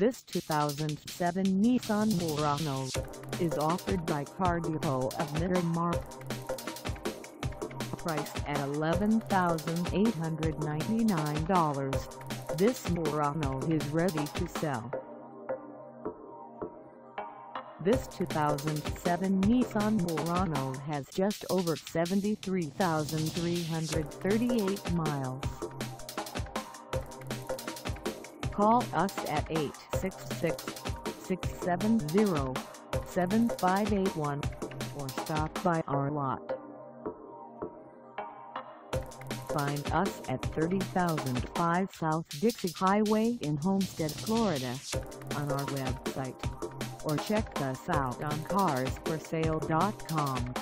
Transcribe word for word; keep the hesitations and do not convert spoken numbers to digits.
This two thousand seven Nissan Murano is offered by Car Depot of Miramar. Priced at eleven thousand eight hundred ninety-nine dollars, this Murano is ready to sell. This two thousand seven Nissan Murano has just over seventy-three thousand three hundred thirty-eight miles. Call us at eight six six, six seven zero, seven five eight one or stop by our lot. Find us at thirty thousand five South Dixie Highway in Homestead, Florida, on our website, or check us out on Cars for Sale dot com.